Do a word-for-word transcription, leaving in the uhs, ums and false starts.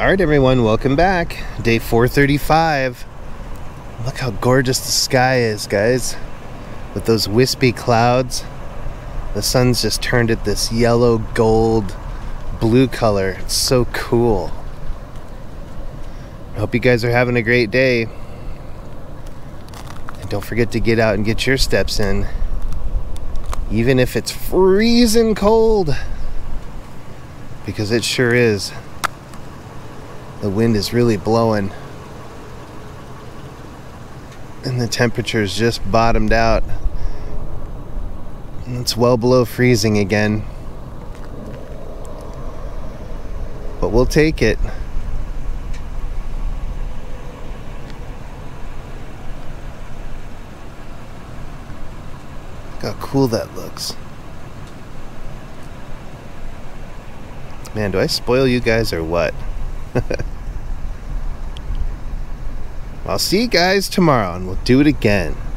Alright everyone, welcome back. Day four thirty-five. Look how gorgeous the sky is, guys. With those wispy clouds. The sun's just turned it this yellow, gold, blue color. It's so cool. I hope you guys are having a great day. And don't forget to get out and get your steps in. Even if it's freezing cold. Because it sure is. The wind is really blowing. And the temperature's just bottomed out. And it's well below freezing again. But we'll take it. Look how cool that looks. Man, do I spoil you guys or what? I'll see you guys tomorrow and we'll do it again.